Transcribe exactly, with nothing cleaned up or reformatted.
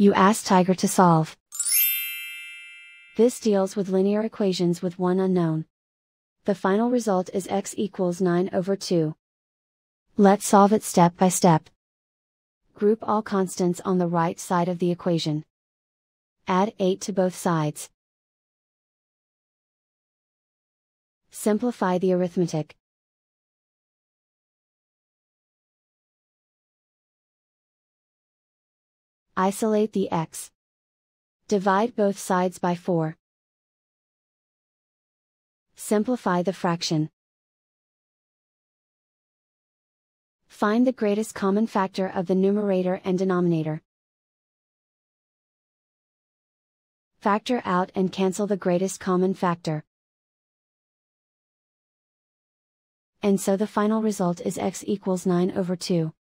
you ask Tiger to solve. This deals with linear equations with one unknown. The final result is x equals nine over two. Let's solve it step by step. Group all constants on the right side of the equation. Add eight to both sides. Simplify the arithmetic. Isolate the x. Divide both sides by four. Simplify the fraction. Find the greatest common factor of the numerator and denominator. Factor out and cancel the greatest common factor. And so the final result is x equals nine over two.